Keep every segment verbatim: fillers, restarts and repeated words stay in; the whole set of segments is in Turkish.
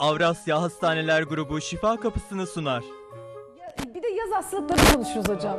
Avrasya Hastaneler Grubu şifa kapısını sunar. Ya, bir de yaz hastalıkları konuşuruz hocam.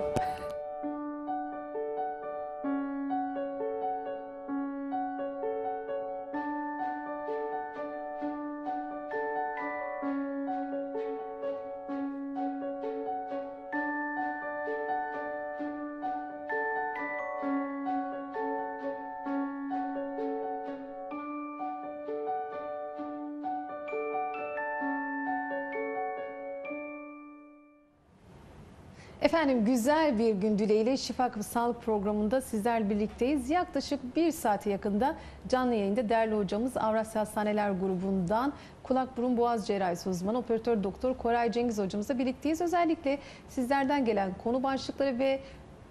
Efendim güzel bir gün dileğiyle Şifa Kapısı Sağlık Programı'nda sizlerle birlikteyiz. Yaklaşık bir saate yakında canlı yayında değerli hocamız Avrasya Hastaneler Grubu'ndan Kulak Burun Boğaz cerrahisi uzmanı operatör doktor Koray Cengiz hocamızla birlikteyiz. Özellikle sizlerden gelen konu başlıkları ve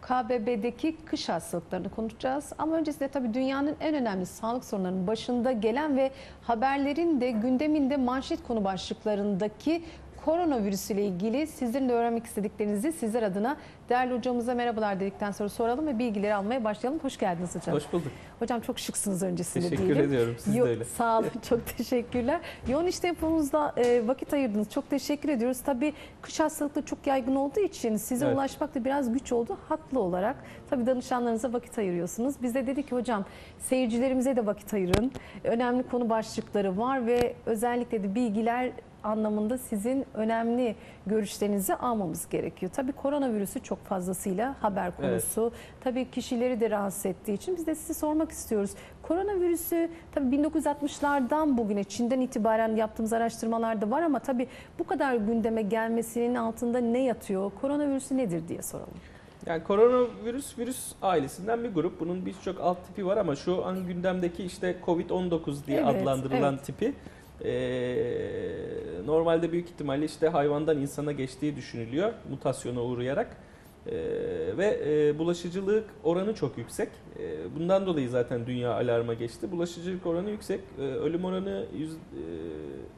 K B B'deki kış hastalıklarını konuşacağız. Ama öncesinde tabii dünyanın en önemli sağlık sorunlarının başında gelen ve haberlerin de gündeminde manşet konu başlıklarındaki Korona virüsü ile ilgili sizlerin de öğrenmek istediklerinizi sizler adına değerli hocamıza merhabalar dedikten sonra soralım ve bilgileri almaya başlayalım. Hoş geldiniz hocam. Hoş bulduk. Hocam çok şıksınız öncesinde diyelim. Teşekkür ediyorum. Siz de öyle. Sağ olun. Çok teşekkürler. Yoğun iş temponuzda vakit ayırdınız. Çok teşekkür ediyoruz. Tabii kış hastalıkları çok yaygın olduğu için size evet. ulaşmak da biraz güç oldu. Haklı olarak tabii danışanlarınıza vakit ayırıyorsunuz. Biz de dedik ki hocam seyircilerimize de vakit ayırın. Önemli konu başlıkları var ve özellikle de bilgiler anlamında sizin önemli görüşlerinizi almamız gerekiyor. Tabii koronavirüsü çok fazlasıyla haber konusu. Evet. Tabii kişileri de rahatsız ettiği için biz de sizi sormak istiyoruz. Koronavirüsü tabii bin dokuz yüz altmışlardan bugüne Çin'den itibaren yaptığımız araştırmalarda var ama tabii bu kadar gündeme gelmesinin altında ne yatıyor? Koronavirüsü nedir diye soralım. Yani koronavirüs virüs ailesinden bir grup. Bunun birçok alt tipi var ama şu an gündemdeki işte kovid on dokuz diye evet, adlandırılan evet. tipi. Ee, normalde büyük ihtimalle işte hayvandan insana geçtiği düşünülüyor mutasyona uğrayarak ee, ve e, bulaşıcılık oranı çok yüksek. Ee, bundan dolayı zaten dünya alarma geçti. Bulaşıcılık oranı yüksek, ee, ölüm oranı yüz, e,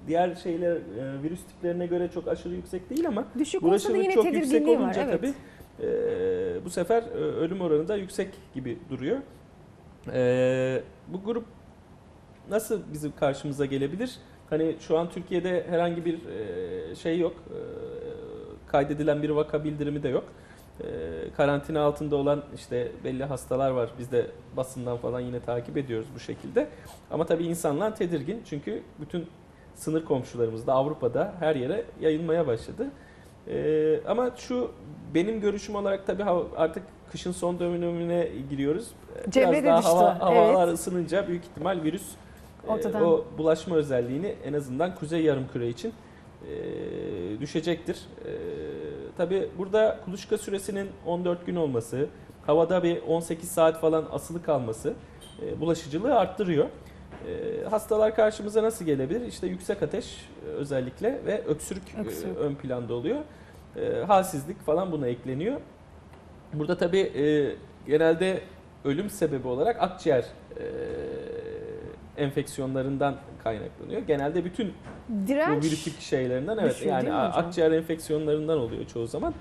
diğer şeyler e, virüs tiplerine göre çok aşırı yüksek değil ama düşük bulaşıcılık olsa da yine çok yüksek olunca var, evet. tabii e, bu sefer e, ölüm oranı da yüksek gibi duruyor. E, bu grup nasıl bizim karşımıza gelebilir? Hani şu an Türkiye'de herhangi bir şey yok, kaydedilen bir vaka bildirimi de yok. Karantina altında olan işte belli hastalar var. Biz de basından falan yine takip ediyoruz bu şekilde. Ama tabii insanlar tedirgin çünkü bütün sınır komşularımızda, Avrupa'da her yere yayılmaya başladı. Ama şu benim görüşüm olarak tabii artık kışın son dönümüne giriyoruz. Cemre Biraz daha düştü. Hava, havalar evet. ısınınca büyük ihtimal virüs Ortadan. O bulaşma özelliğini en azından Kuzey Yarımküre için e, düşecektir. E, tabii burada kuluçka süresinin on dört gün olması, havada bir on sekiz saat falan asılı kalması e, bulaşıcılığı arttırıyor. E, hastalar karşımıza nasıl gelebilir? İşte yüksek ateş özellikle ve öksürük, öksürük. E, ön planda oluyor. E, halsizlik falan buna ekleniyor. Burada tabii e, genelde ölüm sebebi olarak akciğer e, enfeksiyonlarından kaynaklanıyor. Genelde bütün Direnç. bu virüsik şeylerinden evet yani akciğer enfeksiyonlarından oluyor çoğu zaman.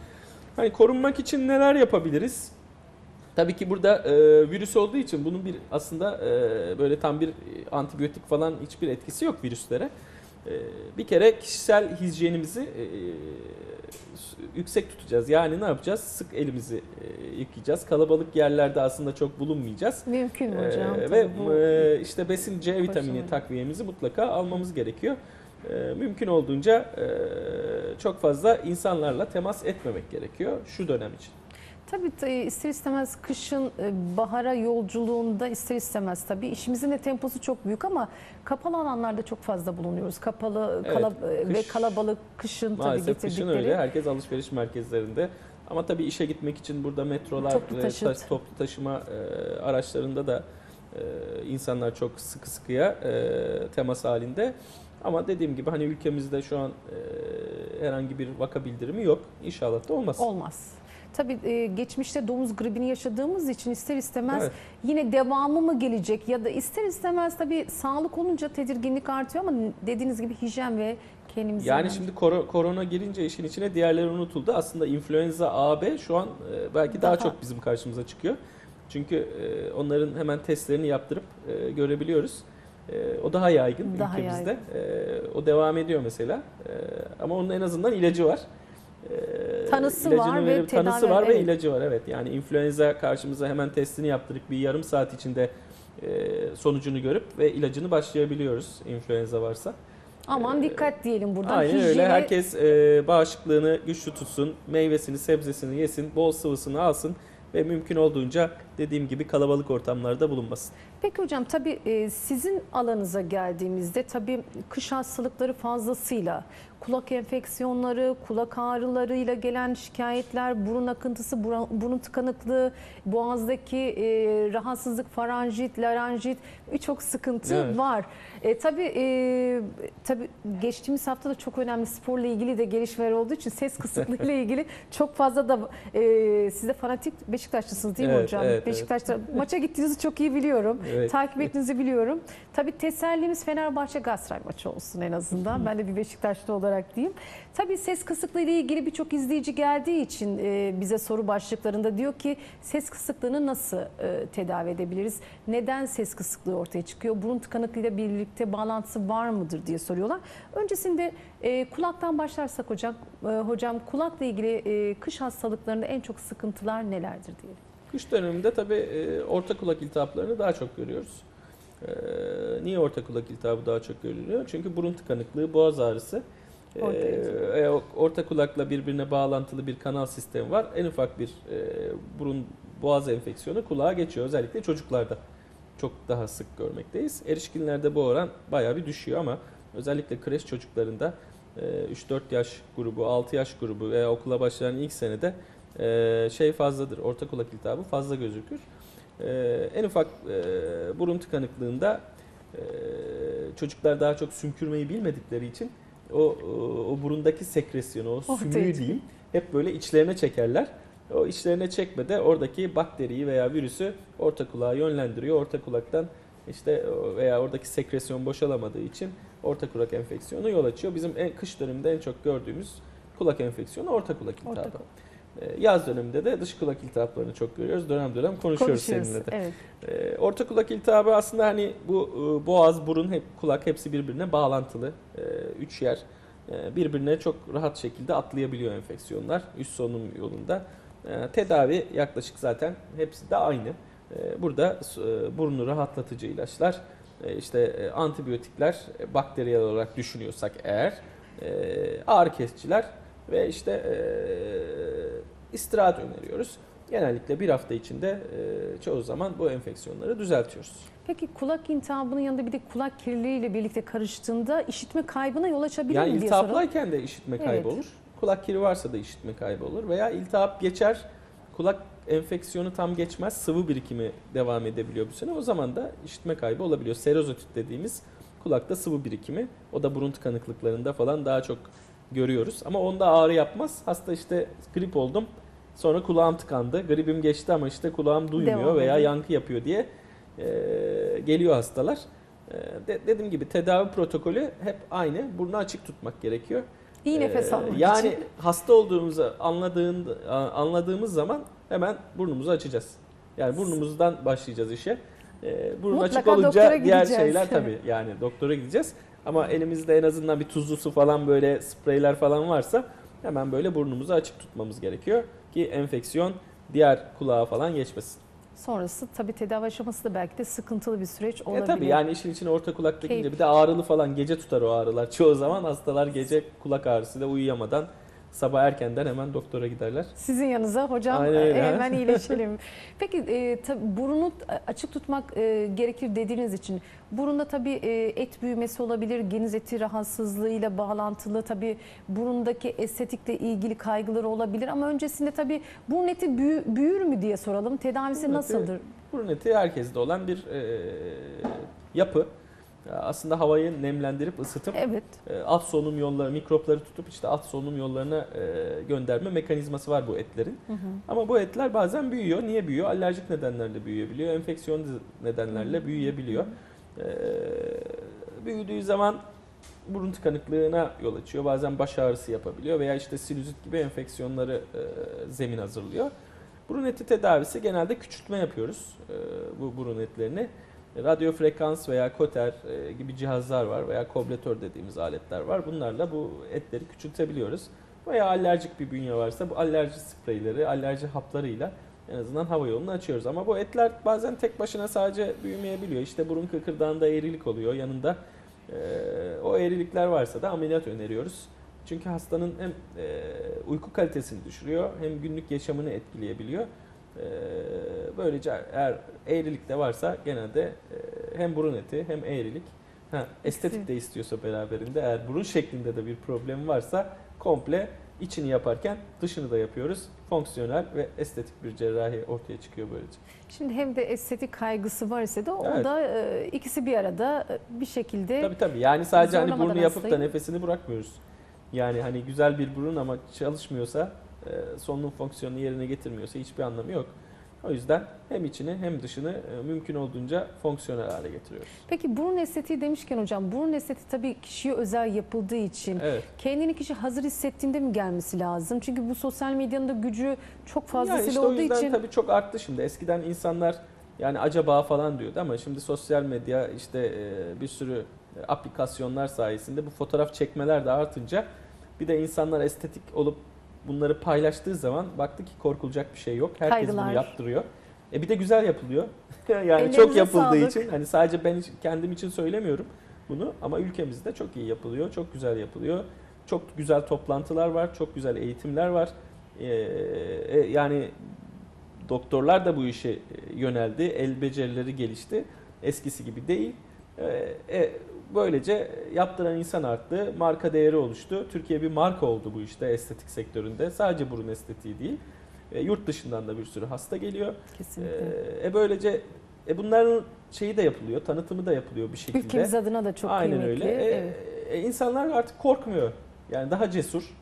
Hani korunmak için neler yapabiliriz? Tabii ki burada e, virüs olduğu için bunun bir aslında e, böyle tam bir antibiyotik falan hiçbir etkisi yok virüslere. E, bir kere kişisel hijyenimizi e, yüksek tutacağız. Yani ne yapacağız? Sık elimizi e, yıkayacağız. Kalabalık yerlerde aslında çok bulunmayacağız. Mümkün e, hocam. Ve e, işte besin C vitamini takviyemizi mutlaka almamız gerekiyor. E, mümkün olduğunca e, çok fazla insanlarla temas etmemek gerekiyor şu dönem için. Tabii ister istemez kışın bahara yolculuğunda ister istemez tabii işimizin de temposu çok büyük ama kapalı alanlarda çok fazla bulunuyoruz. Kapalı evet, kalab kış, ve kalabalık kışın tabii getirdikleri. Kışın öyle herkes alışveriş merkezlerinde ama tabii işe gitmek için burada metrolar, toplu, taşıt. Taş, toplu taşıma e, araçlarında da e, insanlar çok sıkı sıkıya e, temas halinde. Ama dediğim gibi hani ülkemizde şu an e, herhangi bir vaka bildirimi yok. İnşallah da olmaz. Olmaz. Tabii geçmişte domuz gribini yaşadığımız için ister istemez evet. yine devamı mı gelecek ya da ister istemez tabii sağlık olunca tedirginlik artıyor ama dediğiniz gibi hijyen ve kendimizi... Yani önemli. Şimdi kor korona girince işin içine diğerleri unutuldu. Aslında influenza A B şu an belki daha, daha çok bizim karşımıza çıkıyor. Çünkü onların hemen testlerini yaptırıp görebiliyoruz. E, o daha yaygın daha ülkemizde. Yaygın. E, o devam ediyor mesela. E, ama onun en azından ilacı var. E, tanısı var ve tanısı var ve ilacı var. Evet. Yani influenza karşımıza hemen testini yaptırıp bir yarım saat içinde e, sonucunu görüp ve ilacını başlayabiliyoruz influenza varsa. Aman dikkat diyelim buradan. Aynen hijyeni... öyle. Herkes e, bağışıklığını güçlü tutsun, meyvesini, sebzesini yesin, bol sıvısını alsın ve mümkün olduğunca dediğim gibi kalabalık ortamlarda bulunmasın. Peki hocam, tabii e, sizin alanınıza geldiğimizde tabii kış hastalıkları fazlasıyla, kulak enfeksiyonları, kulak ağrılarıyla gelen şikayetler, burun akıntısı, burun tıkanıklığı, boğazdaki e, rahatsızlık, faranjit, laranjit, birçok sıkıntı evet. var. E, tabii, e, tabii geçtiğimiz hafta da çok önemli sporla ilgili de gelişmeler olduğu için ses kısıklığı ile ilgili çok fazla da e, siz de fanatik Beşiktaşlısınız değil mi evet, hocam? Evet, Beşiktaş'ta evet. maça gittiğinizi çok iyi biliyorum. Evet. Takip ettiğinizi biliyorum. Tabii tesellimiz Fenerbahçe Galatasaray maçı olsun en azından. Ben de bir Beşiktaşlı olarak diyeyim. Tabii ses kısıklığı ile ilgili birçok izleyici geldiği için bize soru başlıklarında diyor ki ses kısıklığını nasıl tedavi edebiliriz? Neden ses kısıklığı ortaya çıkıyor? Burun tıkanıklığıyla birlikte bağlantısı var mıdır diye soruyorlar. Öncesinde kulaktan başlarsak hocam, hocam kulakla ilgili kış hastalıklarında en çok sıkıntılar nelerdir diyelim. Kış döneminde tabii orta kulak iltihaplarını daha çok görüyoruz. Niye orta kulak iltihabı daha çok görülüyor? Çünkü burun tıkanıklığı, boğaz ağrısı. Ee, orta kulakla birbirine bağlantılı bir kanal sistemi var. En ufak bir e, burun boğaz enfeksiyonu kulağa geçiyor. Özellikle çocuklarda çok daha sık görmekteyiz. Erişkinlerde bu oran bayağı bir düşüyor ama özellikle kreş çocuklarında e, üç dört yaş grubu, altı yaş grubu veya okula başlayan ilk senede e, şey fazladır. Orta kulak iltihabı fazla gözükür. E, en ufak e, burun tıkanıklığında e, çocuklar daha çok sümkürmeyi bilmedikleri için O, o burundaki sekresyonu, o oh, sümüğü değil. diyeyim, hep böyle içlerine çekerler. O içlerine çekmede oradaki bakteriyi veya virüsü orta kulağa yönlendiriyor. Orta kulaktan işte veya oradaki sekresyon boşalamadığı için orta kulak enfeksiyonu yol açıyor. Bizim en, kış döneminde en çok gördüğümüz kulak enfeksiyonu orta kulak iltihabı. Orta. Yaz döneminde de dış kulak iltihaplarını çok görüyoruz. Dönem dönem konuşuyoruz, konuşuyoruz seninle de. Evet. Orta kulak iltihabı aslında hani bu boğaz, burun, hep kulak hepsi birbirine bağlantılı. Üç yer birbirine çok rahat şekilde atlayabiliyor enfeksiyonlar üst solunum yolunda. Tedavi yaklaşık zaten hepsi de aynı. Burada burnu rahatlatıcı ilaçlar, işte antibiyotikler bakteriyel olarak düşünüyorsak eğer, ağrı kesiciler ve işte e, istirahat öneriyoruz. Genellikle bir hafta içinde e, çoğu zaman bu enfeksiyonları düzeltiyoruz. Peki kulak iltihabının yanında bir de kulak kirliliğiyle birlikte karıştığında işitme kaybına yol açabilir yani mi diye soruyorum. Yani iltihaplayken de işitme kaybı evet. olur. Kulak kiri varsa da işitme kaybı olur. Veya iltihap geçer, kulak enfeksiyonu tam geçmez, sıvı birikimi devam edebiliyor bu sene. O zaman da işitme kaybı olabiliyor. Serozotit dediğimiz kulakta sıvı birikimi. O da burun tıkanıklıklarında falan daha çok görüyoruz ama onda ağrı yapmaz. Hasta işte grip oldum, sonra kulağım tıkandı, gripim geçti ama işte kulağım duymuyor Devam veya edeyim. yankı yapıyor diye e, geliyor hastalar. E, de, dediğim gibi tedavi protokolü hep aynı, burnu açık tutmak gerekiyor. İyi nefes almak e, yani için. Yani hasta olduğumuzu anladığında, anladığımız zaman hemen burnumuzu açacağız. Yani burnumuzdan başlayacağız işe. E, burun Mutlaka açık olunca diğer şeyler tabii yani doktora gideceğiz. Ama elimizde en azından bir tuzlu su falan, böyle spreyler falan varsa hemen böyle burnumuzu açık tutmamız gerekiyor ki enfeksiyon diğer kulağa falan geçmesin. Sonrası tabii tedavi aşaması da belki de sıkıntılı bir süreç olabilir. E tabii yani işin içine orta kulak girince bir de ağrılı falan, gece tutar o ağrılar. Çoğu zaman hastalar gece kulak ağrısıyla uyuyamadan sabah erkenden hemen doktora giderler. Sizin yanınıza hocam Aynen, hemen he? iyileşelim. Peki e, tabi burunu açık tutmak e, gerekir dediğiniz için burunda tabii e, et büyümesi olabilir, geniz eti rahatsızlığıyla bağlantılı tabii burundaki estetikle ilgili kaygıları olabilir ama öncesinde tabii burun eti büyü, büyür mü diye soralım. Tedavisi burun nasıldır? Eti, burun eti herkeste olan bir e, yapı. Aslında havayı nemlendirip ısıtıp evet. alt solunum yolları, mikropları tutup işte alt solunum yollarına gönderme mekanizması var bu etlerin. Hı hı. Ama bu etler bazen büyüyor. Niye büyüyor? Alerjik nedenlerle büyüyebiliyor, enfeksiyon nedenlerle büyüyebiliyor. Hı hı. Büyüdüğü zaman burun tıkanıklığına yol açıyor. Bazen baş ağrısı yapabiliyor veya işte sinüzit gibi enfeksiyonları zemin hazırlıyor. Burun eti tedavisi genelde küçültme yapıyoruz bu burun etlerini. radyo frekans veya koter gibi cihazlar var veya kobletör dediğimiz aletler var. Bunlarla bu etleri küçültebiliyoruz. Veya alerjik bir bünye varsa bu alerji spreyleri, alerji haplarıyla en azından hava yolunu açıyoruz. Ama bu etler bazen tek başına sadece büyümeyebiliyor. İşte burun kıkırdağında eğrilik oluyor. Yanında e, o eğrilikler varsa da ameliyat öneriyoruz. Çünkü hastanın hem e, uyku kalitesini düşürüyor hem günlük yaşamını etkileyebiliyor. E, böylece eğer eğrilik de varsa genelde e, hem burun eti hem eğrilik. Ha, estetik de istiyorsa beraberinde eğer burun şeklinde de bir problem varsa komple içini yaparken dışını da yapıyoruz. Fonksiyonel ve estetik bir cerrahi ortaya çıkıyor böylece. Şimdi hem de estetik kaygısı var ise de o evet. da e, ikisi bir arada bir şekilde. Tabii tabii. Yani sadece hani burnu yapıp hastayı... da nefesini bırakmıyoruz. Yani hani güzel bir burun ama çalışmıyorsa, e, solunum fonksiyonunu yerine getirmiyorsa hiçbir anlamı yok. O yüzden hem içini hem dışını mümkün olduğunca fonksiyonel hale getiriyoruz. Peki burun estetiği demişken hocam, burun estetiği tabii kişiye özel yapıldığı için evet. kendini kişi hazır hissettiğinde mi gelmesi lazım? Çünkü bu sosyal medyanın da gücü çok fazlasıyla yani işte olduğu için. O yüzden için... tabii çok arttı şimdi. Eskiden insanlar yani acaba falan diyordu ama şimdi sosyal medya işte bir sürü aplikasyonlar sayesinde bu fotoğraf çekmeler de artınca bir de insanlar estetik olup bunları paylaştığı zaman baktı ki korkulacak bir şey yok. Herkes Kaygılar. bunu yaptırıyor. E bir de güzel yapılıyor. yani Ellerinize çok yapıldığı sağlık. için hani sadece ben kendim için söylemiyorum bunu ama ülkemizde çok iyi yapılıyor, çok güzel yapılıyor. Çok güzel toplantılar var, çok güzel eğitimler var. Ee, yani doktorlar da bu işe yöneldi, el becerileri gelişti. Eskisi gibi değil. Ee, e, Böylece yaptıran insan arttı, marka değeri oluştu. Türkiye bir marka oldu bu işte estetik sektöründe. Sadece burun estetiği değil, e, yurt dışından da bir sürü hasta geliyor. Kesinlikle. E, böylece e, bunların şeyi de yapılıyor, tanıtımı da yapılıyor bir şekilde. Ülkemiz adına da çok Aynen kıymetli. Aynen öyle. E, evet. e, insanlar artık korkmuyor. Yani daha cesur.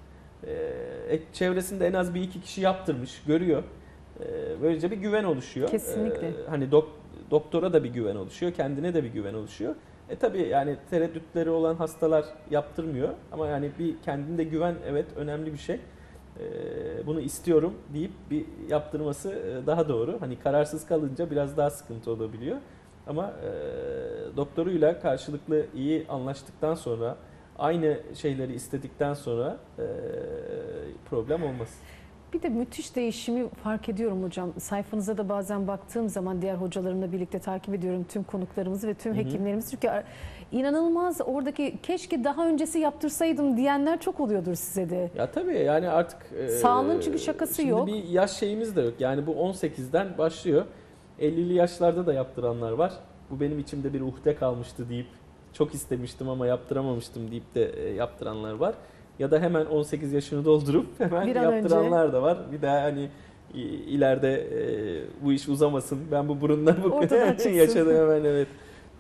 E, çevresinde en az bir iki kişi yaptırmış, görüyor. E, böylece bir güven oluşuyor. Kesinlikle. E, hani dok, doktora da bir güven oluşuyor, kendine de bir güven oluşuyor. E tabii yani tereddütleri olan hastalar yaptırmıyor ama yani bir kendinde güven evet önemli bir şey. E, bunu istiyorum deyip bir yaptırması daha doğru. Hani kararsız kalınca biraz daha sıkıntı olabiliyor. Ama e, doktoruyla karşılıklı iyi anlaştıktan sonra aynı şeyleri istedikten sonra e, problem olmaz. Bir de müthiş değişimi fark ediyorum hocam. Sayfanıza da bazen baktığım zaman diğer hocalarımla birlikte takip ediyorum tüm konuklarımızı ve tüm hekimlerimizi. Çünkü inanılmaz oradaki keşke daha öncesi yaptırsaydım diyenler çok oluyordur size de. Ya tabii yani artık sağlığın çünkü şakası şimdi yok. Şimdi bir yaş şeyimiz de yok. Yani bu on sekizden başlıyor. ellili yaşlarda da yaptıranlar var. Bu benim içimde bir uhde kalmıştı deyip çok istemiştim ama yaptıramamıştım deyip de yaptıranlar var. Ya da hemen on sekiz yaşını doldurup hemen yaptıranlar önce. da var. Bir daha hani ileride e, bu iş uzamasın. Ben bu burunla bu için yaşadım hemen evet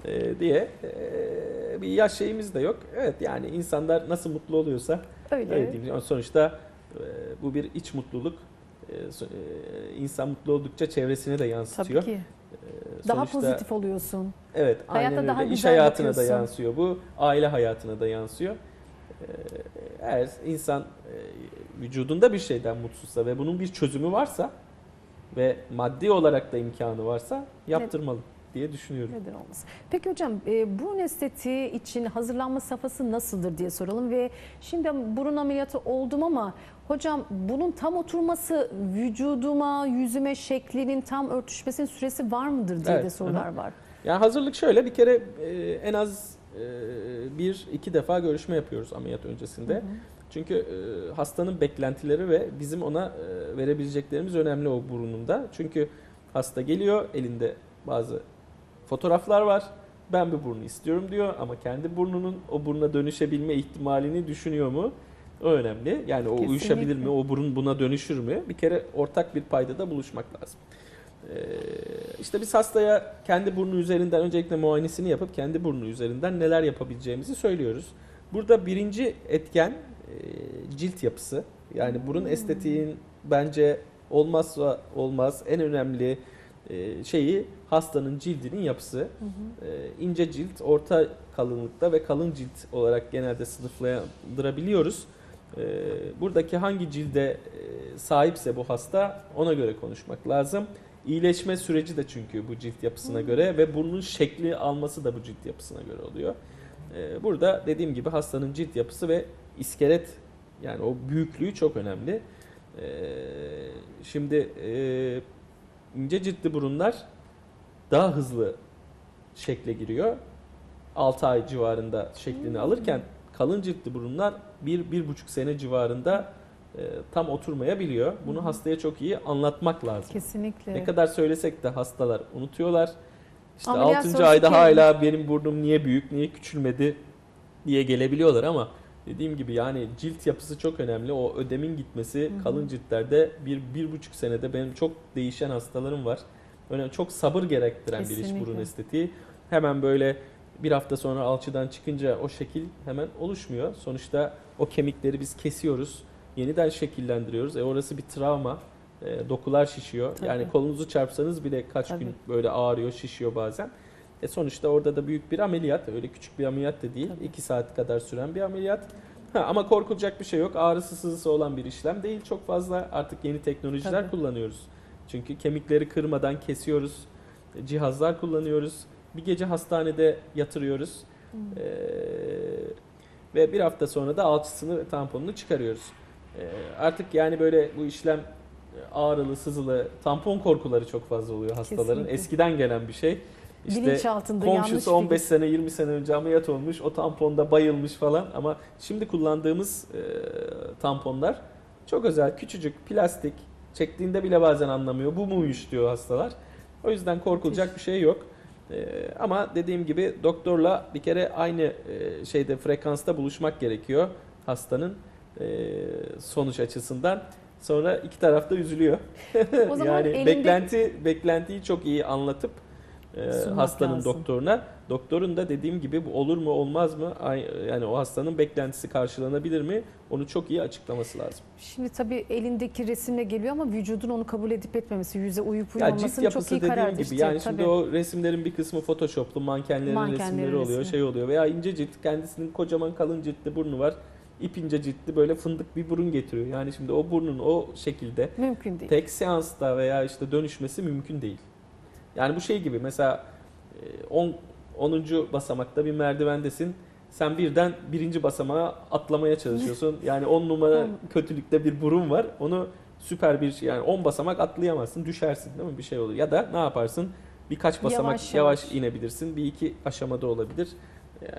e, diye e, bir yaş şeyimiz de yok. Evet yani insanlar nasıl mutlu oluyorsa öyle. öyle Sonuçta e, bu bir iç mutluluk. E, insan mutlu oldukça çevresine de yansıtıyor. Tabii ki. Sonuçta, daha pozitif oluyorsun. Evet. Hayata daha güzel İş hayatına yapıyorsun. da yansıyor bu. Aile hayatına da yansıyor. Eğer insan vücudunda bir şeyden mutsuzsa ve bunun bir çözümü varsa ve maddi olarak da imkanı varsa yaptırmalı evet. diye düşünüyorum. Neden olmasın? Peki hocam burun estetiği için hazırlanma safhası nasıldır diye soralım ve şimdi burun ameliyatı oldum ama hocam bunun tam oturması vücuduma, yüzüme şeklinin tam örtüşmesinin süresi var mıdır diye evet. de sorular Hı-hı. var. Yani hazırlık şöyle bir kere en az bir iki defa görüşme yapıyoruz ameliyat öncesinde. Hı hı. Çünkü hastanın beklentileri ve bizim ona verebileceklerimiz önemli o burununda. Çünkü hasta geliyor, elinde bazı fotoğraflar var. Ben bir burnu istiyorum diyor ama kendi burnunun o buruna dönüşebilme ihtimalini düşünüyor mu? O önemli. Yani o Kesinlikle. uyuşabilir mi? O burun buna dönüşür mü? Bir kere ortak bir paydada buluşmak lazım. İşte biz hastaya kendi burnu üzerinden öncelikle muayenesini yapıp kendi burnu üzerinden neler yapabileceğimizi söylüyoruz. Burada birinci etken cilt yapısı. Yani burun estetiğin bence olmazsa olmaz en önemli şeyi hastanın cildinin yapısı. İnce cilt, orta kalınlıkta ve kalın cilt olarak genelde sınıflandırabiliyoruz. buradaki hangi cilde sahipse bu hasta ona göre konuşmak lazım. İyileşme süreci de çünkü bu cilt yapısına göre ve burnun şekli alması da bu cilt yapısına göre oluyor. Burada dediğim gibi hastanın cilt yapısı ve iskelet, yani o büyüklüğü çok önemli. Şimdi ince ciltli burunlar daha hızlı şekle giriyor. altı ay civarında şeklini alırken kalın ciltli burunlar bir bir buçuk sene civarında e, tam oturmayabiliyor. Bunu hastaya çok iyi anlatmak lazım. Kesinlikle. Ne kadar söylesek de hastalar unutuyorlar. İşte altıncı ayda hala benim burnum niye büyük, niye küçülmedi diye gelebiliyorlar ama dediğim gibi yani cilt yapısı çok önemli. O ödemin gitmesi, hı-hı, kalın ciltlerde bir bir buçuk senede benim çok değişen hastalarım var. Öyle çok sabır gerektiren kesinlikle bir iş burun estetiği. Hemen böyle bir hafta sonra alçıdan çıkınca o şekil hemen oluşmuyor. Sonuçta o kemikleri biz kesiyoruz, yeniden şekillendiriyoruz. E orası bir travma, e, dokular şişiyor. Tabii. Yani kolunuzu çarpsanız bile kaç tabii gün böyle ağrıyor, şişiyor bazen. E sonuçta orada da büyük bir ameliyat, öyle küçük bir ameliyat da değil. Tabii. iki saat kadar süren bir ameliyat. Ha, ama korkulacak bir şey yok. Ağrısı sızısı olan bir işlem değil. Çok fazla artık yeni teknolojiler tabii kullanıyoruz. Çünkü kemikleri kırmadan kesiyoruz, cihazlar kullanıyoruz. Bir gece hastanede yatırıyoruz hmm. ee, ve bir hafta sonra da alçısını ve tamponunu çıkarıyoruz. Ee, artık yani böyle bu işlem ağrılı, sızılı, tampon korkuları çok fazla oluyor hastaların. Kesinlikle. Eskiden gelen bir şey. İşte bilinçaltında komşusu on beş sene yirmi sene önce ameliyat olmuş, o tamponda bayılmış falan ama şimdi kullandığımız e, tamponlar çok özel, küçücük, plastik, çektiğinde bile bazen anlamıyor. Bu muymuş diyor hastalar. O yüzden korkulacak bir şey yok. Ee, ama dediğim gibi doktorla bir kere aynı e, şeyde frekansta buluşmak gerekiyor hastanın e, sonuç açısından. Sonra iki tarafta üzülüyor. O zaman yani elinde... beklenti beklentiyi çok iyi anlatıp e, hastanın lazım doktoruna. Doktorun da dediğim gibi bu olur mu olmaz mı? Yani o hastanın beklentisi karşılanabilir mi? Onu çok iyi açıklaması lazım. Şimdi tabii elindeki resimle geliyor ama vücudun onu kabul edip etmemesi, yüze uyup uyumamasını çok iyi karar verir. Yani tabii şimdi o resimlerin bir kısmı photoshoplu, mankenlerin, mankenlerin resimleri oluyor, resmi şey oluyor. Veya ince cilt, kendisinin kocaman kalın ciltli burnu var. İp ince ciltli böyle fındık bir burun getiriyor. Yani şimdi o burnun o şekilde mümkün değil. Tek seansta veya işte dönüşmesi mümkün değil. Yani bu şey gibi mesela on onuncu basamakta bir merdivendesin. Sen birden birinci basamağa atlamaya çalışıyorsun. Yani on numara kötülükte bir burun var. Onu süper bir şey, yani on basamak atlayamazsın. Düşersin değil mi? Bir şey olur. Ya da ne yaparsın? Birkaç basamak yavaş yavaş, yavaş inebilirsin. Bir iki aşamada olabilir.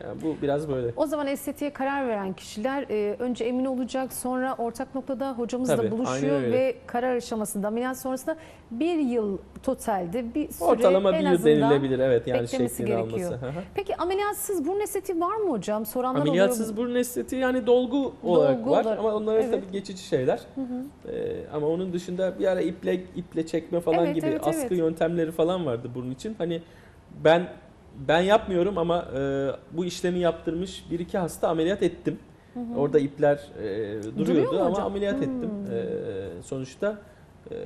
Yani bu biraz böyle. O zaman estetiğe karar veren kişiler e, önce emin olacak, sonra ortak noktada hocamızla tabii buluşuyor ve karar aşamasında, ameliyat sonrasında bir yıl totalde bir süre ortalama en bir yıl denilebilir, evet, yani beklemesi gerekiyor. Peki ameliyatsız burun estetiği var mı hocam? Soranlar ameliyatsız oluyor burun estetiği, yani dolgu, dolgu olarak var olarak, ama onlar evet tabii geçici şeyler. Hı hı. E, ama onun dışında bir ara iple iple çekme falan evet, gibi evet, askı evet yöntemleri falan vardı burun için. Hani ben Ben yapmıyorum ama e, bu işlemi yaptırmış bir iki hasta ameliyat ettim. Hı hı. Orada ipler e, duruyordu Duruyor ama hocam? ameliyat hmm. ettim. E, sonuçta e,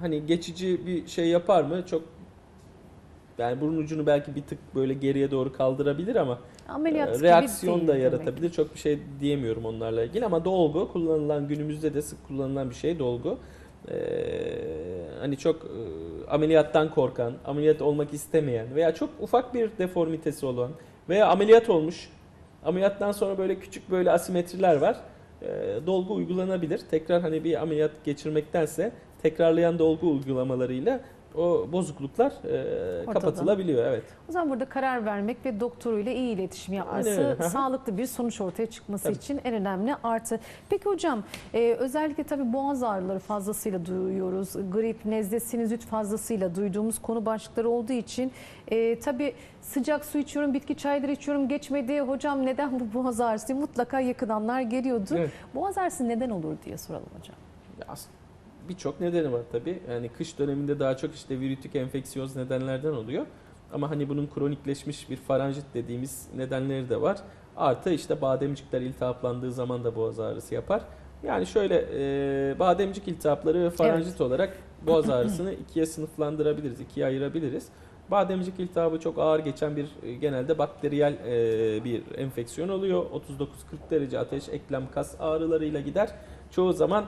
hani geçici bir şey yapar mı? Çok yani burun ucunu belki bir tık böyle geriye doğru kaldırabilir ama ameliyat e, reaksiyon da yaratabilir. Demek. Çok bir şey diyemiyorum onlarla ilgili ama dolgu kullanılan, günümüzde de sık kullanılan bir şey dolgu. Ee, hani çok e, ameliyattan korkan, ameliyat olmak istemeyen veya çok ufak bir deformitesi olan veya ameliyat olmuş, ameliyattan sonra böyle küçük böyle asimetriler var. E, dolgu uygulanabilir. Tekrar hani bir ameliyat geçirmektense tekrarlayan dolgu uygulamalarıyla o bozukluklar e, kapatılabiliyor. Evet. O zaman burada karar vermek ve doktoruyla iyi iletişim yapması, sağlıklı bir sonuç ortaya çıkması tabii için en önemli artı. Peki hocam e, özellikle tabii boğaz ağrıları fazlasıyla duyuyoruz. Grip, nezle, sinüzit fazlasıyla duyduğumuz konu başlıkları olduğu için e, tabii sıcak su içiyorum, bitki çayları içiyorum, geçmedi. Hocam neden bu boğaz ağrısı? Mutlaka yakınanlar geliyordu. Evet. Boğaz ağrısı neden olur diye soralım hocam. Aslında birçok nedeni var tabii. Yani kış döneminde daha çok işte virütik enfeksiyoz nedenlerden oluyor. Ama hani bunun kronikleşmiş bir faranjit dediğimiz nedenleri de var. Artı işte bademcikler iltihaplandığı zaman da boğaz ağrısı yapar. Yani şöyle e, bademcik iltihapları ve faranjit evet olarak boğaz ağrısını ikiye sınıflandırabiliriz, ikiye ayırabiliriz. Bademcik iltihabı çok ağır geçen bir genelde bakteriyel bir enfeksiyon oluyor. otuz dokuz kırk derece ateş, eklem, kas ağrılarıyla gider. Çoğu zaman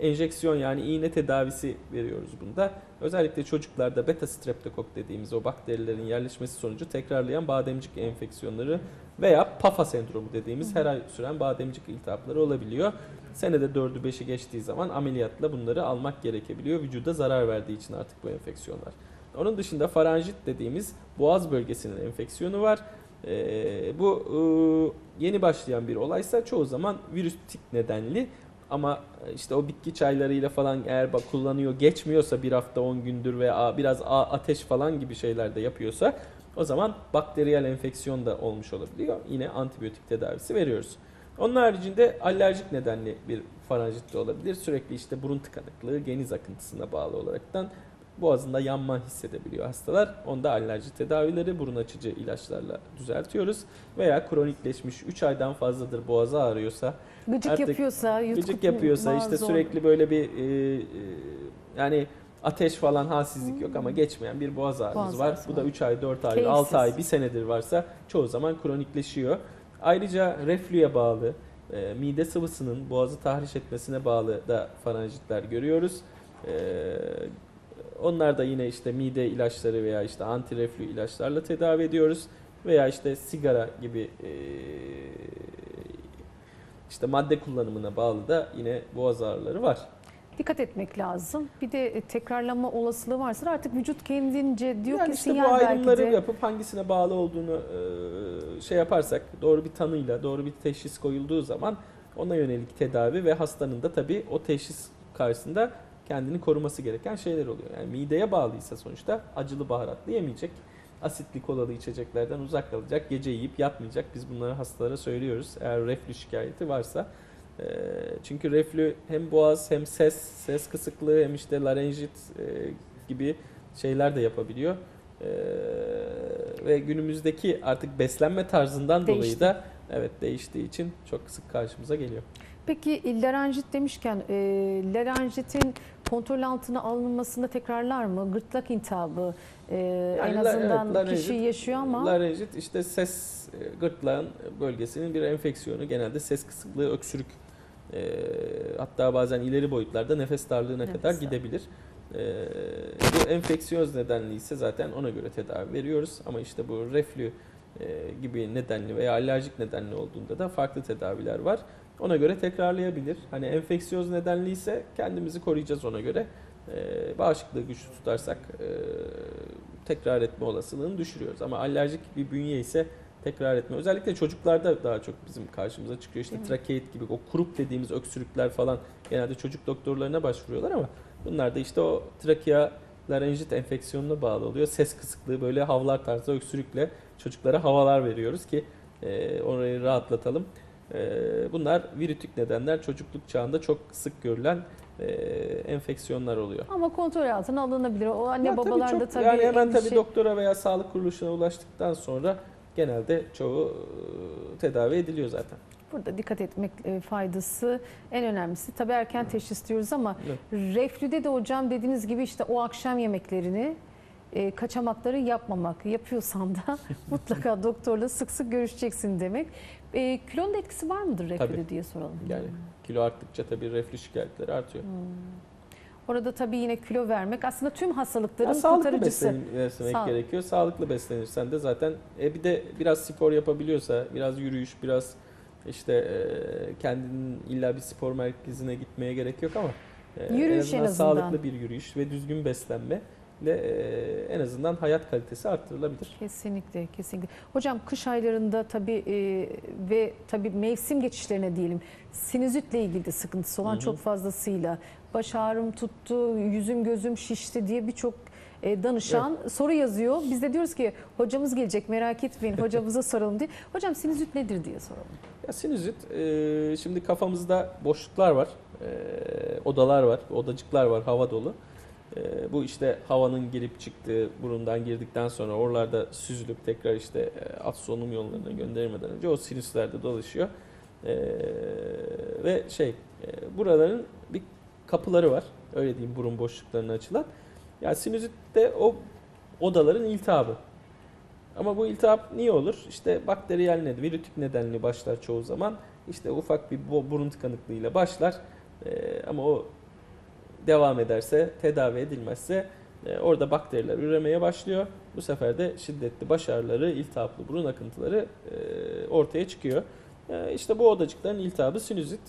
enjeksiyon yani iğne tedavisi veriyoruz bunda. Özellikle çocuklarda beta streptokok dediğimiz o bakterilerin yerleşmesi sonucu tekrarlayan bademcik enfeksiyonları veya PAFA sendromu dediğimiz her ay süren bademcik iltihapları olabiliyor. Senede dördü beşi geçtiği zaman ameliyatla bunları almak gerekebiliyor. Vücuda zarar verdiği için artık bu enfeksiyonlar. Onun dışında faranjit dediğimiz boğaz bölgesinin enfeksiyonu var. Ee, bu e, yeni başlayan bir olaysa çoğu zaman virüstik nedenli. Ama işte o bitki çaylarıyla falan eğer bak kullanıyor geçmiyorsa bir hafta on gündür veya biraz ateş falan gibi şeyler de yapıyorsa o zaman bakteriyel enfeksiyon da olmuş olabiliyor. Yine antibiyotik tedavisi veriyoruz. Onun haricinde alerjik nedenli bir faranjit de olabilir. Sürekli işte burun tıkanıklığı, geniz akıntısına bağlı olaraktan boğazında yanma hissedebiliyor hastalar. Onda alerji tedavileri burun açıcı ilaçlarla düzeltiyoruz. Veya kronikleşmiş üç aydan fazladır boğaza ağrıyorsa, gıcık yapıyorsa, gıcık yapıyorsa işte sürekli böyle bir e, e, yani ateş falan halsizlik hmm. yok ama geçmeyen bir boğaz ağrımız boğaz var. Bu da üç ay, dört ay, altı ay, bir senedir varsa çoğu zaman kronikleşiyor. Ayrıca reflüye bağlı, e, mide sıvısının boğazı tahriş etmesine bağlı da faranjitler görüyoruz. E, Onlar da yine işte mide ilaçları veya işte antireflü ilaçlarla tedavi ediyoruz. Veya işte sigara gibi işte madde kullanımına bağlı da yine boğaz ağrıları var. Dikkat etmek lazım. Bir de tekrarlanma olasılığı varsa artık vücut kendince diyor yani ki işte sinyal belki de. Bu ayrımları yapıp hangisine bağlı olduğunu şey yaparsak, doğru bir tanıyla doğru bir teşhis koyulduğu zaman ona yönelik tedavi ve hastanın da tabii o teşhis karşısında kendini koruması gereken şeyler oluyor. Yani mideye bağlıysa sonuçta acılı baharatlı yemeyecek, asitli kolalı içeceklerden uzak kalacak, gece yiyip yatmayacak. Biz bunları hastalara söylüyoruz eğer reflü şikayeti varsa. Çünkü reflü hem boğaz hem ses, ses kısıklığı hem işte larenjit gibi şeyler de yapabiliyor. Ve günümüzdeki artık beslenme tarzından Değişti. dolayı da evet değiştiği için çok sık karşımıza geliyor. Peki larenjit demişken e, larenjitin kontrol altına alınmasında tekrarlar mı? Gırtlak intihabı e, yani en azından evet, larenjit, kişi yaşıyor ama. Larenjit işte ses, gırtlağın bölgesinin bir enfeksiyonu. Genelde ses kısıklığı, öksürük e, hatta bazen ileri boyutlarda nefes darlığına nefes kadar gidebilir. E, bu enfeksiyoz nedenli ise zaten ona göre tedavi veriyoruz ama işte bu reflü e, gibi nedenli veya alerjik nedenli olduğunda da farklı tedaviler var. Ona göre tekrarlayabilir. Hani enfeksiyoz nedenli ise kendimizi koruyacağız ona göre. Ee, bağışıklığı güçlü tutarsak e, tekrar etme olasılığını düşürüyoruz. Ama alerjik bir bünye ise tekrar etme. Özellikle çocuklarda daha çok bizim karşımıza çıkıyor. İşte trakeit gibi o kurup dediğimiz öksürükler falan genelde çocuk doktorlarına başvuruyorlar ama bunlar da işte o trakea larenjit enfeksiyonuna bağlı oluyor. Ses kısıklığı böyle havlar tarzı öksürükle çocuklara havalar veriyoruz ki e, orayı rahatlatalım. Bunlar virütik nedenler, çocukluk çağında çok sık görülen enfeksiyonlar oluyor. Ama kontrol altına alınabilir. O anne ya babalar tabii çok, da tabii yani hemen endişe... tabii doktora veya sağlık kuruluşuna ulaştıktan sonra genelde çoğu tedavi ediliyor zaten. Burada dikkat etmek faydası en önemlisi. Tabii erken teşhis diyoruz ama evet. reflüde de hocam dediğiniz gibi işte o akşam yemeklerini E, kaçamakları yapmamak, yapıyorsan da mutlaka doktorla sık sık görüşeceksin demek. E, kilonun etkisi var mıdır reflüde diye soralım. Yani kilo arttıkça tabii reflü şikayetleri artıyor. Hmm. Orada tabii yine kilo vermek aslında tüm hastalıkların ya, sağlıklı kurtarıcısı. Sağlıklı beslenmek Sağ... gerekiyor. Sağlıklı beslenirsen de zaten e, bir de biraz spor yapabiliyorsa, biraz yürüyüş, biraz işte e, kendinin illa bir spor merkezine gitmeye gerek yok ama e, yürüyüş en azından, en azından sağlıklı bir yürüyüş ve düzgün beslenme. Ve en azından hayat kalitesi arttırılabilir. Kesinlikle, kesinlikle. Hocam kış aylarında tabii e, ve tabii mevsim geçişlerine diyelim sinüzitle ilgili de sıkıntısı olan Hı-hı. çok fazlasıyla baş ağrım tuttu, yüzüm gözüm şişti diye birçok e, danışan evet. soru yazıyor. Biz de diyoruz ki hocamız gelecek merak etmeyin hocamıza soralım diye. Hocam sinüzit nedir diye soralım. Ya sinüzit e, şimdi kafamızda boşluklar var, e, odalar var, odacıklar var hava dolu. Bu işte havanın girip çıktığı, burundan girdikten sonra oralarda süzülüp tekrar işte alt solunum yollarına gönderilmeden önce o sinüslerde dolaşıyor. Ee, ve şey buraların bir kapıları var. Öyle diyeyim burun boşluklarına açılan. Yani sinüzitte o odaların iltihabı. Ama bu iltihap niye olur? İşte bakteriyel nedir? Virütik nedenli başlar çoğu zaman. İşte ufak bir burun tıkanıklığıyla başlar. Ee, ama o devam ederse, tedavi edilmezse e, orada bakteriler üremeye başlıyor. Bu sefer de şiddetli baş ağrıları, iltihaplı burun akıntıları e, ortaya çıkıyor. E, işte bu odacıkların iltihabı sinüzit.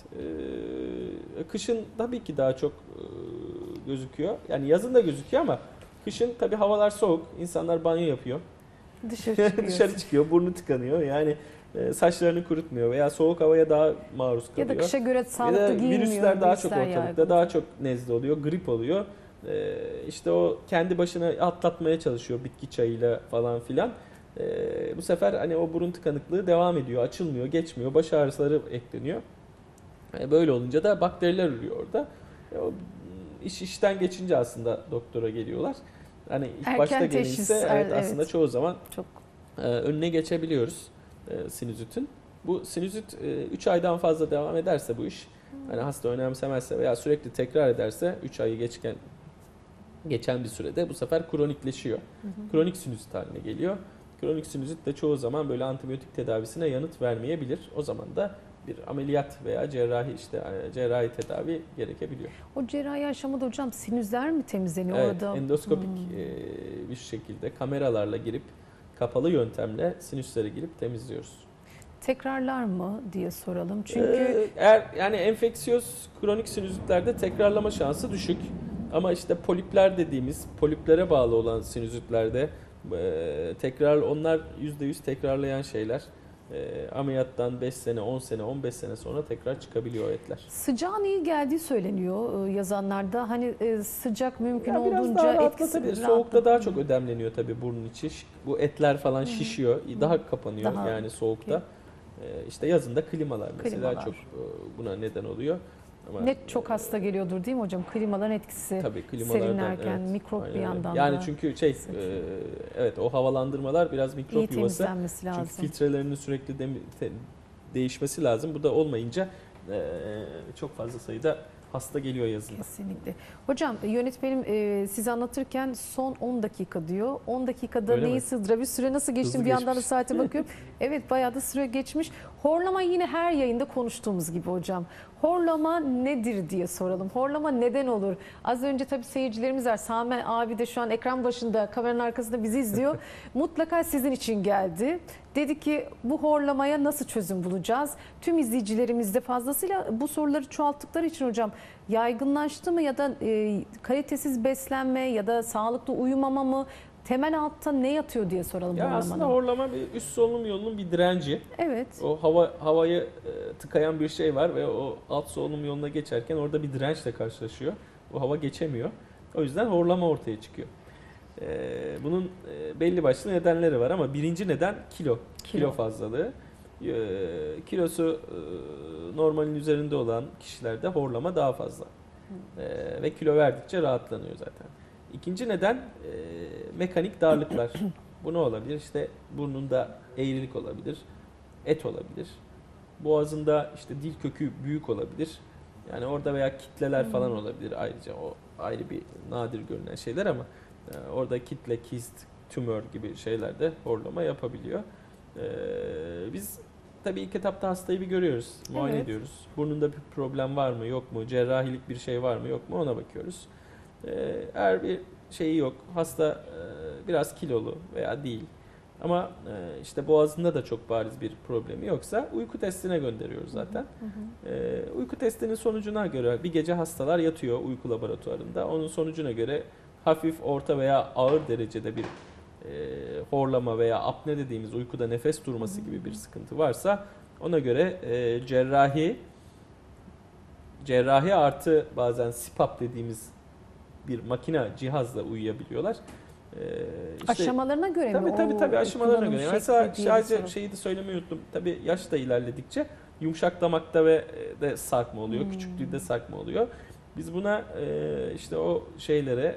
E, kışın tabii ki daha çok e, gözüküyor. Yani yazın da gözüküyor ama kışın tabii havalar soğuk. İnsanlar banyo yapıyor. Dışarı çıkıyor. Dışarı çıkıyor, burnu tıkanıyor. Yani saçlarını kurutmuyor veya soğuk havaya daha maruz kalıyor. Ya da kışa göre sağlıklı giyinmiyor. Virüsler daha çok ortalıkta, yaygın. Daha çok nezle oluyor, grip oluyor. Ee, işte o kendi başına atlatmaya çalışıyor bitki çayıyla falan filan. Ee, bu sefer hani o burun tıkanıklığı devam ediyor, açılmıyor, geçmiyor, baş ağrıları ekleniyor. Ee, böyle olunca da bakteriler ürüyor orada. Ee, o iş işten geçince aslında doktora geliyorlar. Hani ilk erken başta gelirse evet, evet, aslında çoğu zaman çok e, önüne geçebiliyoruz e, sinüzitin. Bu sinüzit üç e, aydan fazla devam ederse bu iş, hani hasta önemsemezse veya sürekli tekrar ederse üç ayı geçken geçen bir sürede bu sefer kronikleşiyor. Hı hı. Kronik sinüzit haline geliyor. Kronik sinüzit de çoğu zaman böyle antibiyotik tedavisine yanıt vermeyebilir. O zaman da bir ameliyat veya cerrahi işte cerrahi tedavi gerekebiliyor. O cerrahi aşamada hocam sinüzler mi temizleniyor evet, orada? Endoskopik hmm. bir şekilde kameralarla girip kapalı yöntemle sinüslere girip temizliyoruz. Tekrarlar mı diye soralım çünkü ee, eğer yani enfeksiyöz kronik sinüzitlerde tekrarlama şansı düşük ama işte polipler dediğimiz poliplere bağlı olan sinüzitlerde tekrar onlar yüzde yüz tekrarlayan şeyler. E, ameliyattan beş sene, on sene, on beş sene sonra tekrar çıkabiliyor etler. Sıcağın iyi geldiği söyleniyor e, yazanlarda. Hani e, sıcak mümkün ya olduğunca etkisi. Soğukta daha çok ödemleniyor tabii burnun içi. Bu etler falan şişiyor. Hı-hı. Daha kapanıyor daha, yani soğukta. E, işte yazında klimalar mesela klimalar. çok e, buna neden oluyor. Ama net çok hasta geliyordur değil mi hocam? Klimaların etkisi tabii, serinlerken evet, mikrop aynen. bir yandan yani da. Çünkü şey e, evet o havalandırmalar biraz mikrop İyi yuvası. Lazım. Çünkü filtrelerinin sürekli de, te, değişmesi lazım. Bu da olmayınca e, çok fazla sayıda hasta geliyor yazında. Kesinlikle. Hocam yönetmenim e, siz anlatırken son on dakika diyor. on dakikada öyle neyi mi? Sığdırabilir? Süre nasıl geçti? Bir geçmiş. Yandan da saate bakıyorum. Evet bayağı da süre geçmiş. Horlama yine her yayında konuştuğumuz gibi hocam. Horlama nedir diye soralım. Horlama neden olur? Az önce tabii seyircilerimiz var. Sami abi de şu an ekran başında, kameranın arkasında bizi izliyor. Mutlaka sizin için geldi. Dedi ki bu horlamaya nasıl çözüm bulacağız? Tüm izleyicilerimiz de fazlasıyla bu soruları çoğalttıkları için hocam yaygınlaştı mı ya da e, kalitesiz beslenme ya da sağlıklı uyumama mı? Temel altta ne yatıyor diye soralım. Ya aslında horlama bir üst solunum yolunun bir direnci. Evet. O hava havayı tıkayan bir şey var ve o alt solunum yoluna geçerken orada bir dirençle karşılaşıyor. O hava geçemiyor. O yüzden horlama ortaya çıkıyor. Bunun belli başlı nedenleri var ama birinci neden kilo. Kilo, kilo fazlalığı. Kilosu normalin üzerinde olan kişilerde horlama daha fazla. Hı. Ve kilo verdikçe rahatlanıyor zaten. İkinci neden e, mekanik darlıklar. Bu ne olabilir? İşte burnunda eğrilik olabilir, et olabilir, boğazında işte dil kökü büyük olabilir. Yani orada veya kitleler hmm. falan olabilir ayrıca. O ayrı bir nadir görünen şeyler ama e, orada kitle, kist, tümör gibi şeylerde horlama yapabiliyor. E, biz tabii ilk etapta hastayı bir görüyoruz, muayene evet. ediyoruz. Burnunda bir problem var mı, yok mu, cerrahilik bir şey var mı, yok mu ona bakıyoruz. Eğer bir şeyi yok, hasta biraz kilolu veya değil ama işte boğazında da çok bariz bir problemi yoksa uyku testine gönderiyoruz zaten. Hı hı. E, uyku testinin sonucuna göre bir gece hastalar yatıyor uyku laboratuvarında. Onun sonucuna göre hafif, orta veya ağır derecede bir e, horlama veya apne dediğimiz uykuda nefes durması gibi bir sıkıntı varsa ona göre e, cerrahi, cerrahi artı bazen C P A P dediğimiz bir makine cihazla uyuyabiliyorlar. Ee, işte, aşamalarına göre tabii, mi? Tabii tabii aşamalarına göre. Mesela sadece şeyi de söylemeyi unuttum. Tabii yaş da ilerledikçe yumuşak damakta ve de sarkma oluyor. Hmm. Küçüklüğünde sarkma oluyor. Biz buna e, işte o şeylere e,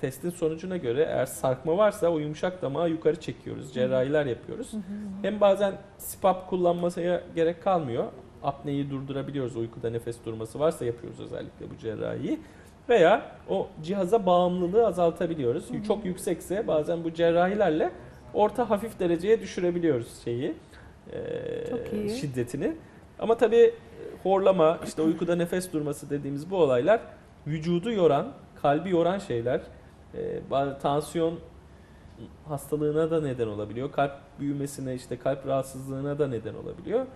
testin sonucuna göre eğer sarkma varsa o yumuşak damağı yukarı çekiyoruz. Cerrahiler hmm. yapıyoruz. Hmm. Hem bazen C P A P kullanmasına gerek kalmıyor. Apneyi durdurabiliyoruz. Uykuda nefes durması varsa yapıyoruz özellikle bu cerrahiyi. veya o cihaza bağımlılığı azaltabiliyoruz. Hı hı. Çok yüksekse bazen bu cerrahilerle orta hafif dereceye düşürebiliyoruz şeyi, e, şiddetini. Ama tabii horlama, işte uykuda nefes durması dediğimiz bu olaylar vücudu yoran, kalbi yoran şeyler. E, tansiyon hastalığına da neden olabiliyor. Kalp büyümesine, işte kalp rahatsızlığına da neden olabiliyor.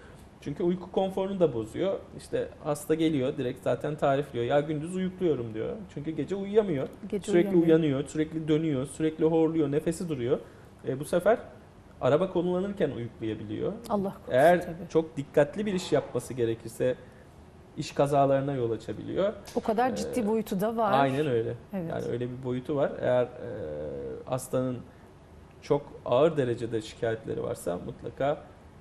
Çünkü uyku konforunu da bozuyor. İşte hasta geliyor, direkt zaten tarifliyor. Ya gündüz uyukluyorum diyor. Çünkü gece uyuyamıyor. Gece sürekli uyuyamıyor. uyanıyor, sürekli dönüyor, sürekli horluyor, nefesi duruyor. E, bu sefer araba kullanırken uyuklayabiliyor. Allah korusun. Eğer tabii çok dikkatli bir iş yapması gerekirse iş kazalarına yol açabiliyor. O kadar ciddi ee, boyutu da var. Aynen öyle. Evet. Yani öyle bir boyutu var. Eğer e, hastanın çok ağır derecede şikayetleri varsa mutlaka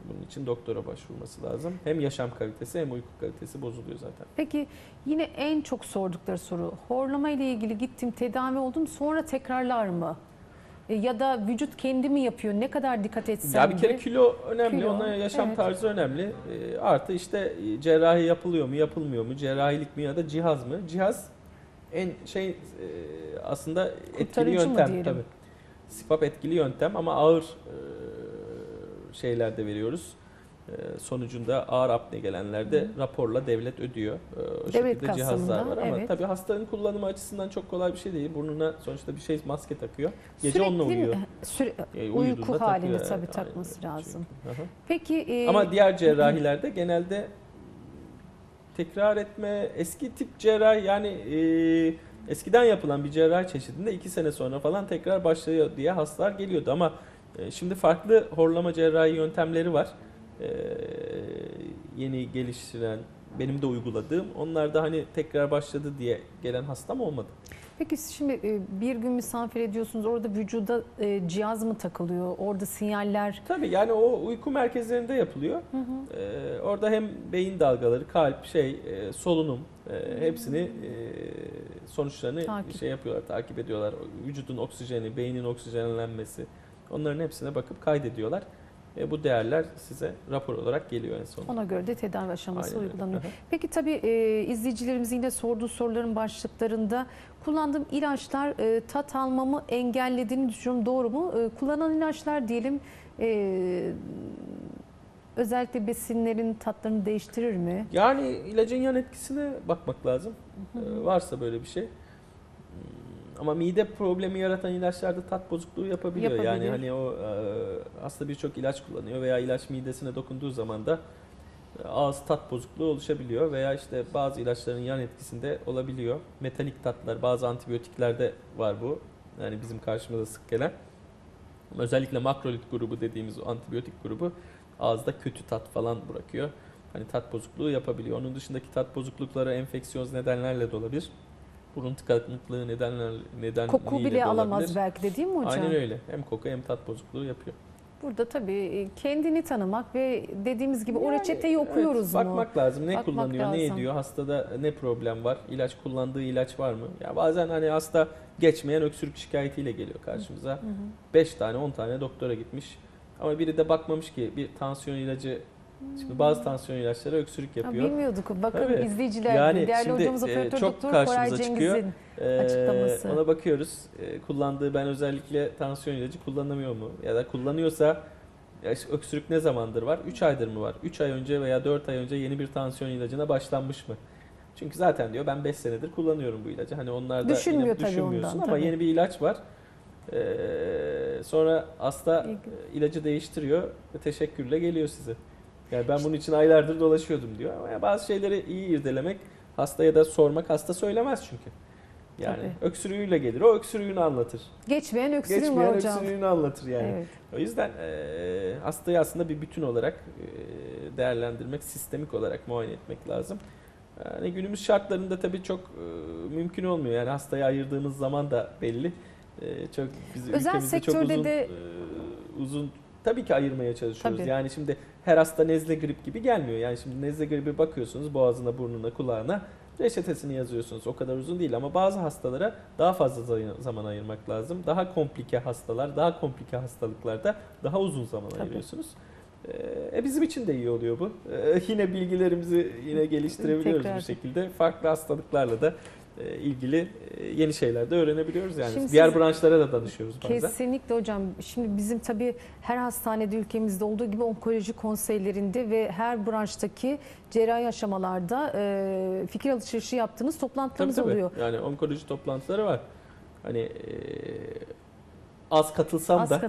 bunun için doktora başvurması lazım. Hem yaşam kalitesi hem uyku kalitesi bozuluyor zaten. Peki yine en çok sordukları soru, horlama ile ilgili gittim, tedavi oldum, sonra tekrarlar mı? Ya da vücut kendi mi yapıyor? Ne kadar dikkat etsem? Ya bir kere kilo önemli, kilo, ona yaşam evet. tarzı önemli. E, artı işte cerrahi yapılıyor mu, yapılmıyor mu? Cerrahilik mi ya da cihaz mı? Cihaz en şey e, aslında etkili kurtarıcı yöntem tabii. C P A P etkili yöntem ama ağır e, şeylerde veriyoruz. E, sonucunda ağır apne gelenlerde Hı. raporla devlet ödüyor. E, o devlet şekilde cihazlar var ama evet. tabii hastanın kullanımı açısından çok kolay bir şey değil. Burnuna sonuçta bir şey, maske takıyor. Gece sürekli, onunla uyuyor. Sürekli yani uyku halinde tabii yani, takması aynen, lazım. Şey. Peki e, ama diğer cerrahilerde hı. genelde tekrar etme, eski tip cerrahi yani e, eskiden yapılan bir cerrahi çeşidinde iki sene sonra falan tekrar başlıyor diye hastalar geliyordu ama e, şimdi farklı horlama cerrahi yöntemleri var. Ee, yeni geliştiren, benim de uyguladığım, onlar da hani tekrar başladı diye gelen hastam olmadı. Peki şimdi bir gün misafir ediyorsunuz, orada vücuda cihaz mı takılıyor, orada sinyaller? Tabii yani o uyku merkezlerinde yapılıyor. Hı hı. Ee, orada hem beyin dalgaları, kalp, şey, solunum hepsini sonuçlarını takip. şey yapıyorlar, takip ediyorlar. Vücudun oksijeni, beynin oksijenlenmesi, onların hepsine bakıp kaydediyorlar. E bu değerler size rapor olarak geliyor en sonunda. Ona göre de tedavi aşaması Aynen. uygulanıyor. Aha. Peki tabii e, izleyicilerimizin yine sorduğu soruların başlıklarında kullandığım ilaçlar e, tat almamı engellediğini düşünüyorum. Doğru mu? E, kullanan ilaçlar diyelim e, özellikle besinlerin tatlarını değiştirir mi? Yani ilacın yan etkisine bakmak lazım. Hı hı. E, varsa böyle bir şey. Ama mide problemi yaratan ilaçlarda tat bozukluğu yapabiliyor. Yapabilir. Yani hani o aslında birçok ilaç kullanıyor veya ilaç midesine dokunduğu zaman da ağız tat bozukluğu oluşabiliyor veya işte bazı ilaçların yan etkisinde olabiliyor. Metalik tatlar, bazı antibiyotiklerde var bu. Yani bizim karşımıza sık gelen. Özellikle makrolit grubu dediğimiz o antibiyotik grubu ağızda kötü tat falan bırakıyor. Hani tat bozukluğu yapabiliyor. Onun dışındaki tat bozuklukları enfeksiyoz nedenlerle de olabilir. Burun tıkanıklığı nedenler, neden koku bile de alamaz belki de değil mi hocam? Aynen öyle. Hem koku hem tat bozukluğu yapıyor. Burada tabii kendini tanımak ve dediğimiz gibi yani, o reçeteyi okuyoruz evet, mu? Bakmak lazım. Ne bakmak kullanıyor, lazım. ne ediyor, hastada ne problem var, ilaç kullandığı ilaç var mı? Ya bazen hani hasta geçmeyen öksürük şikayetiyle geliyor karşımıza. beş tane on tane doktora gitmiş ama biri de bakmamış ki bir tansiyon ilacı. Şimdi bazı tansiyon ilaçları öksürük yapıyor. Ya bilmiyorduk. Bakın evet. izleyiciler, yani değerli şimdi, hocamız operatör e, doktor Koray Cengiz'in e, açıklaması. Ona bakıyoruz. E, kullandığı ben özellikle tansiyon ilacı kullanamıyor mu? Ya da kullanıyorsa ya işte öksürük ne zamandır var? üç aydır mı var? üç ay önce veya dört ay önce yeni bir tansiyon ilacına başlanmış mı? Çünkü zaten diyor ben beş senedir kullanıyorum bu ilacı. Hani onlar da Düşünmüyor tabii düşünmüyorsun ondan, ama tabii. yeni bir ilaç var. E, sonra hasta ilacı değiştiriyor ve teşekkürle geliyor size. Yani ben bunun için aylardır dolaşıyordum diyor. Ama bazı şeyleri iyi irdelemek, hastaya da sormak, hasta söylemez çünkü. Yani Tabii. öksürüğüyle gelir, o öksürüğünü anlatır. Geçmeyen öksürüğünü anlatır. Geçmeyen hocam. öksürüğünü anlatır yani. Evet. O yüzden e, hastayı aslında bir bütün olarak e, değerlendirmek, sistemik olarak muayene etmek lazım. Yani günümüz şartlarında tabii çok e, mümkün olmuyor. Yani hastaya ayırdığımız zaman da belli. E, çok bizim Özel ülkemizde çok uzun, de... e, uzun tabii ki ayırmaya çalışıyoruz. Tabii. Yani şimdi her hasta nezle grip gibi gelmiyor. Yani şimdi nezle gribi bakıyorsunuz boğazına, burnuna, kulağına reçetesini yazıyorsunuz. O kadar uzun değil ama bazı hastalara daha fazla zaman ayırmak lazım. Daha komplike hastalar, daha komplike hastalıklarda daha uzun zaman Tabii. ayırıyorsunuz. E, bizim için de iyi oluyor bu. E, yine bilgilerimizi yine geliştirebiliyoruz Tekrar. bu şekilde. Farklı hastalıklarla da ilgili yeni şeyler de öğrenebiliyoruz yani. Şimdi diğer branşlara da danışıyoruz bazen. Kesinlikle hocam. Şimdi bizim tabii her hastanede ülkemizde olduğu gibi onkoloji konseylerinde ve her branştaki cerrahi aşamalarda fikir alışverişi yaptığımız toplantılarımız tabii, tabii. oluyor. Yani onkoloji toplantıları var. Hani az katılsam az da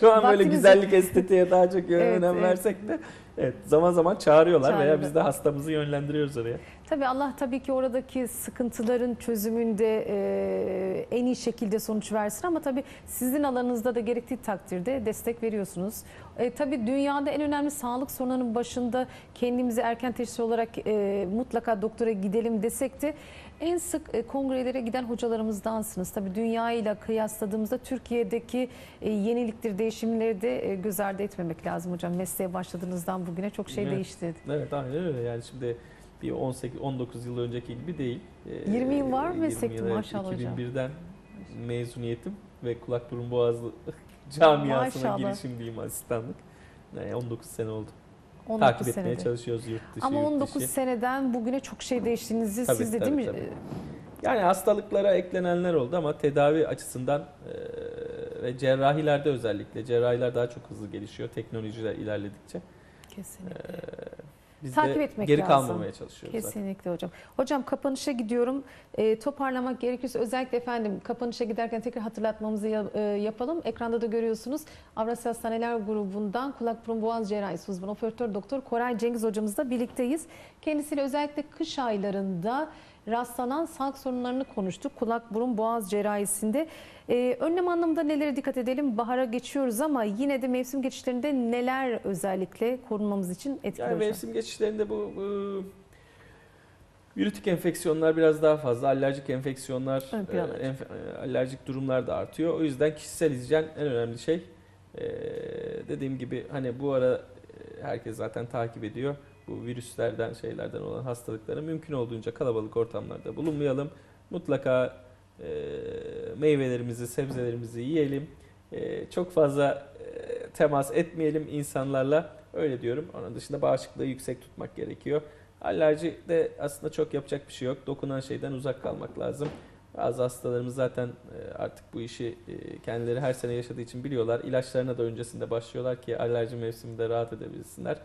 şu an vaktimiz... böyle güzellik estetiğe daha çok evet, önem versek de evet, zaman zaman çağırıyorlar Çağırıyor. veya biz de hastamızı yönlendiriyoruz oraya. Tabii Allah tabii ki oradaki sıkıntıların çözümünde e, en iyi şekilde sonuç versin ama tabii sizin alanınızda da gerektiği takdirde destek veriyorsunuz. E, tabii dünyada en önemli sağlık sorunlarının başında kendimizi erken teşhis olarak e, mutlaka doktora gidelim desek de en sık e, kongrelere giden hocalarımızdansınız. Tabii dünyayla kıyasladığımızda Türkiye'deki e, yeniliktir, değişimleri de e, göz ardı etmemek lazım hocam. Mesleğe başladığınızdan bugüne çok şey evet. değişti. Evet aynen öyle yani şimdi... Bir on sekiz on dokuz yıl önceki gibi değil. yirmi yıl var mı meslekte maşallah hocam? iki bin birden mezuniyetim ve Kulak Burun Boğaz camiasına maşallah. girişimdeyim asistanlık. Yani on dokuz sene oldu. Takip senede. etmeye çalışıyoruz yurt dışı. Ama on dokuz dışı. seneden bugüne çok şey değiştiğinizi tabii, siz de tabii, değil tabii. mi? Yani hastalıklara eklenenler oldu ama tedavi açısından e, ve cerrahilerde özellikle. Cerrahiler daha çok hızlı gelişiyor teknolojiler ilerledikçe. Kesinlikle. E, Biz Takip etmek geri lazım. kalmamaya çalışıyoruz. Kesinlikle zaten. hocam. Hocam kapanışa gidiyorum. E, toparlamak gerekirse özellikle efendim kapanışa giderken tekrar hatırlatmamızı ya, e, yapalım. Ekranda da görüyorsunuz Avrasya Hastaneler Grubu'ndan kulak burun boğaz cerrahisi uzmanı operatör doktor Koray Cengiz hocamızla birlikteyiz. Kendisiyle özellikle kış aylarında rastlanan sağlık sorunlarını konuştuk. Kulak burun boğaz cerrahisinde. Ee, önlem anlamında nelere dikkat edelim? Bahara geçiyoruz ama yine de mevsim geçişlerinde neler özellikle korunmamız için etkili yani hocam? Mevsim geçişlerinde bu e, virütik enfeksiyonlar biraz daha fazla. Alerjik enfeksiyonlar, e, enf alerjik durumlar da artıyor. O yüzden kişisel hijyen en önemli şey. E, dediğim gibi hani bu ara herkes zaten takip ediyor. Bu virüslerden, şeylerden olan hastalıklara mümkün olduğunca kalabalık ortamlarda bulunmayalım. Mutlaka e, meyvelerimizi, sebzelerimizi yiyelim. E, çok fazla e, temas etmeyelim insanlarla. Öyle diyorum. Onun dışında bağışıklığı yüksek tutmak gerekiyor. Alerji de aslında çok yapacak bir şey yok. Dokunan şeyden uzak kalmak lazım. Bazı hastalarımız zaten artık bu işi kendileri her sene yaşadığı için biliyorlar. İlaçlarına da öncesinde başlıyorlar ki alerji mevsiminde rahat edebilsinler.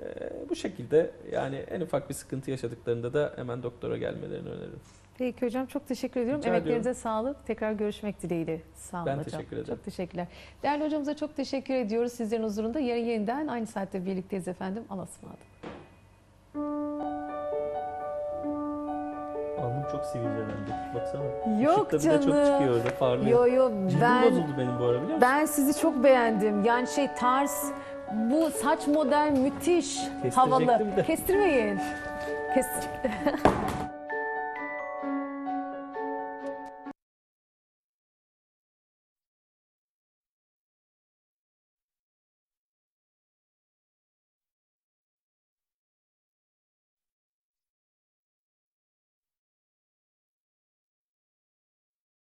Ee, bu şekilde yani en ufak bir sıkıntı yaşadıklarında da hemen doktora gelmelerini öneririm. Peki hocam çok teşekkür ediyorum. Rica Emeklerinize ediyorum. sağlık. Tekrar görüşmek dileğiyle. Sağ olun ben hocam. Teşekkür ederim. Çok teşekkürler. Değerli hocamıza çok teşekkür ediyoruz. Sizlerin huzurunda yarın yeniden aynı saatte birlikteyiz efendim. Allah'a ısmarladık. Alnım çok sivilcelendi. Baksana. Yok Işıkta canım. Çok çıkıyor orada parlıyor. Yo, yo, ben, bozuldu benim bu ara biliyor musun? Ben sizi çok beğendim. Yani şey tarz... Bu saç model müthiş havalı. Kestirmeyin. Kestir